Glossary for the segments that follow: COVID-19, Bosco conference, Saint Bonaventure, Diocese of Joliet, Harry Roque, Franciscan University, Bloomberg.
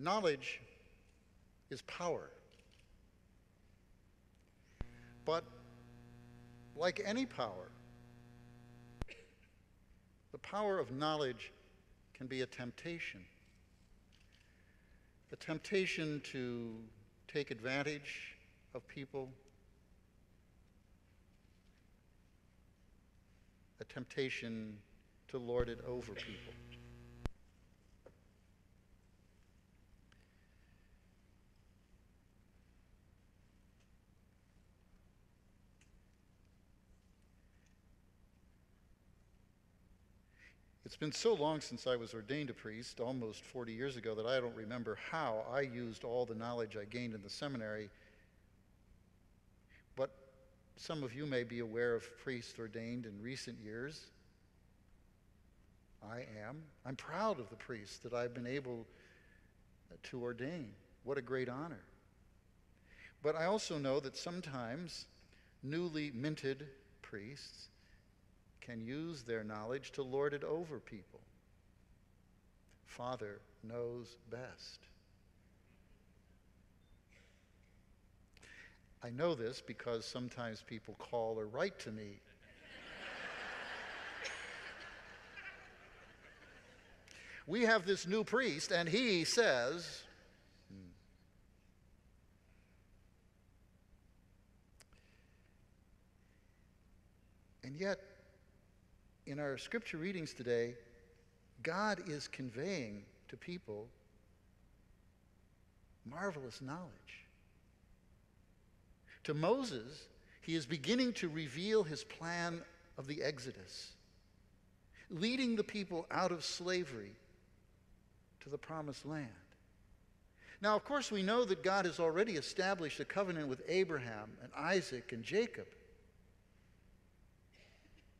Knowledge is power. But like any power, the power of knowledge can be a temptation to take advantage of people, a temptation to lord it over people. It's been so long since I was ordained a priest, almost 40 years ago, that I don't remember how I used all the knowledge I gained in the seminary. But some of you may be aware of priests ordained in recent years. I am. I'm proud of the priests that I've been able to ordain. What a great honor. But I also know that sometimes newly minted priests can use their knowledge to lord it over people. Father knows best. I know this because sometimes people call or write to me. We have this new priest, and he says, and yet, in our scripture readings today, God is conveying to people marvelous knowledge. To Moses, he is beginning to reveal his plan of the Exodus, leading the people out of slavery to the promised land. Now, of course, we know that God has already established a covenant with Abraham and Isaac and Jacob.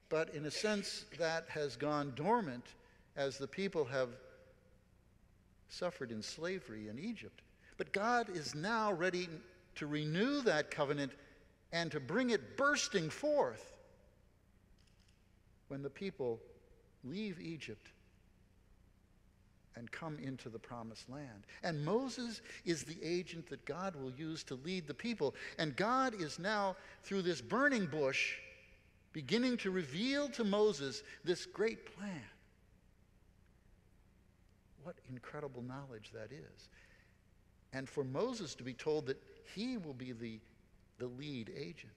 But in a sense, that has gone dormant as the people have suffered in slavery in Egypt. But God is now ready to renew that covenant and to bring it bursting forth when the people leave Egypt and come into the promised land. And Moses is the agent that God will use to lead the people. And God is now, through this burning bush, beginning to reveal to Moses this great plan. What incredible knowledge that is. And for Moses to be told that he will be the lead agent.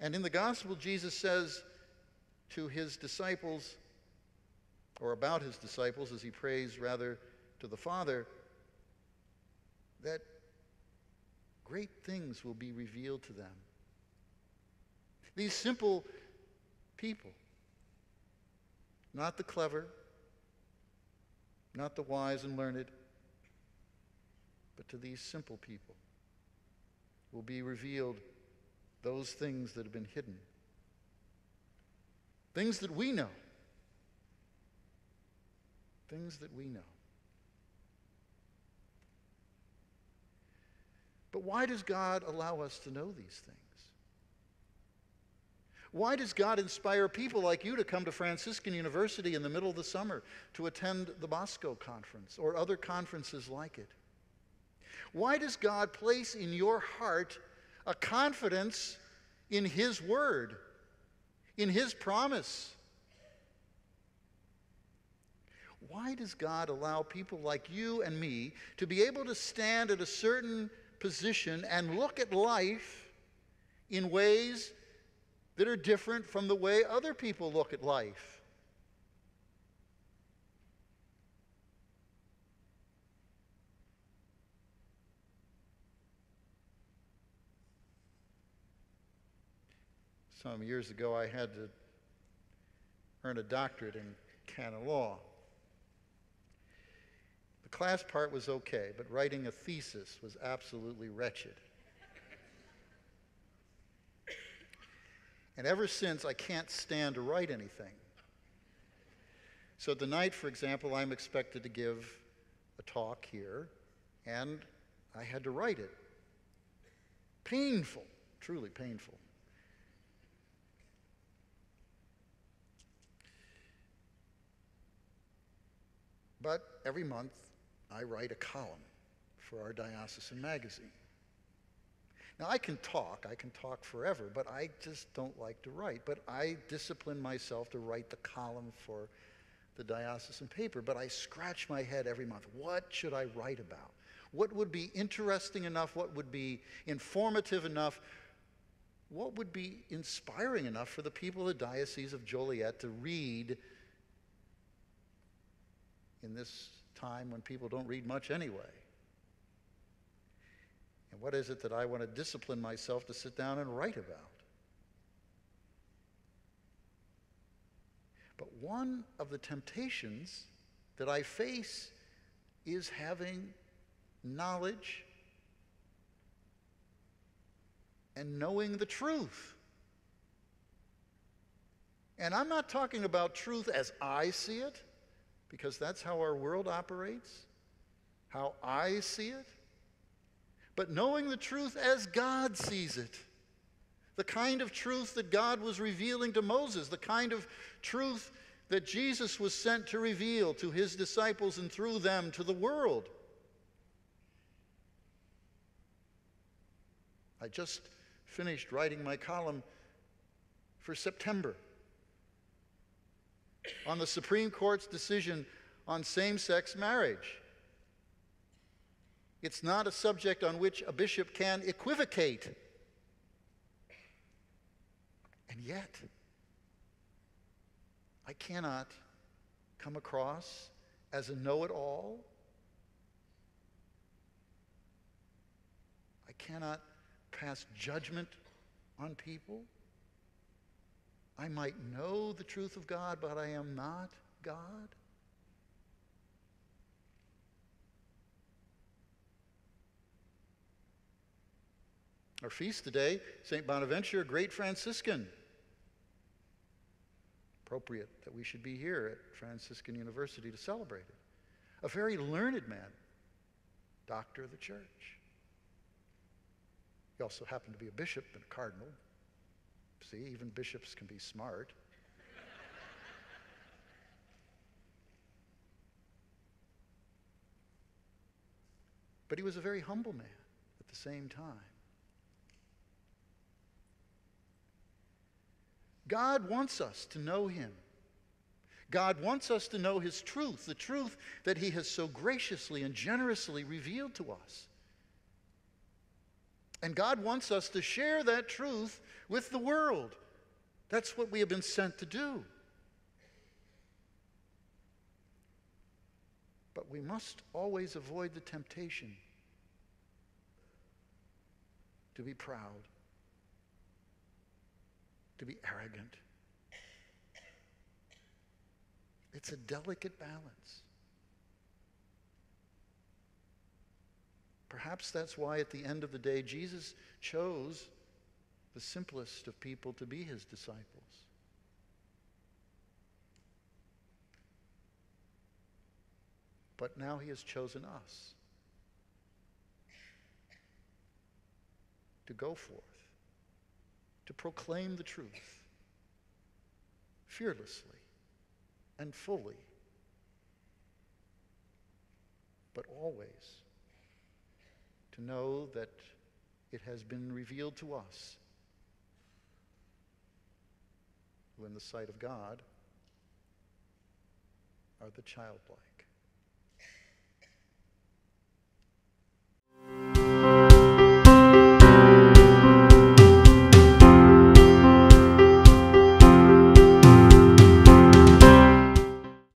And in the gospel, Jesus says to his disciples, or about his disciples as he prays rather to the Father, that great things will be revealed to them. These simple people, not the clever, not the wise and learned, but to these simple people will be revealed those things that have been hidden, things that we know, things that we know. But why does God allow us to know these things? Why does God inspire people like you to come to Franciscan University in the middle of the summer to attend the Bosco conference or other conferences like it? Why does God place in your heart a confidence in His Word, in His promise? Why does God allow people like you and me to be able to stand at a certain position and look at life in ways that are different from the way other people look at life? Some years ago, I had to earn a doctorate in canon law. Class part was okay, but writing a thesis was absolutely wretched. And ever since, I can't stand to write anything. So tonight, for example, I'm expected to give a talk here, and I had to write it. Painful, truly painful. But every month, I write a column for our diocesan magazine. Now, I can talk forever, but I just don't like to write. But I discipline myself to write the column for the diocesan paper, but I scratch my head every month. What should I write about? What would be interesting enough? What would be informative enough? What would be inspiring enough for the people of the Diocese of Joliet to read in this time when people don't read much anyway? And what is it that I want to discipline myself to sit down and write about? But one of the temptations that I face is having knowledge and knowing the truth. And I'm not talking about truth as I see it, because that's how our world operates, how I see it, but knowing the truth as God sees it, the kind of truth that God was revealing to Moses, the kind of truth that Jesus was sent to reveal to his disciples and through them to the world. I just finished writing my column for September on the Supreme Court's decision on same-sex marriage. It's not a subject on which a bishop can equivocate. And yet, I cannot come across as a know-it-all. I cannot pass judgment on people. I might know the truth of God, but I am not God. Our feast today, Saint Bonaventure, great Franciscan. Appropriate that we should be here at Franciscan University to celebrate it. A very learned man, doctor of the church. He also happened to be a bishop and a cardinal. See, even bishops can be smart. But he was a very humble man at the same time. God wants us to know him. God wants us to know his truth, the truth that he has so graciously and generously revealed to us. And God wants us to share that truth with the world. That's what we have been sent to do. But we must always avoid the temptation to be proud, to be arrogant. It's a delicate balance. Perhaps that's why at the end of the day, Jesus chose the simplest of people to be his disciples. But now he has chosen us to go forth, to proclaim the truth fearlessly and fully, but always to know that it has been revealed to us, who in the sight of God are the childlike.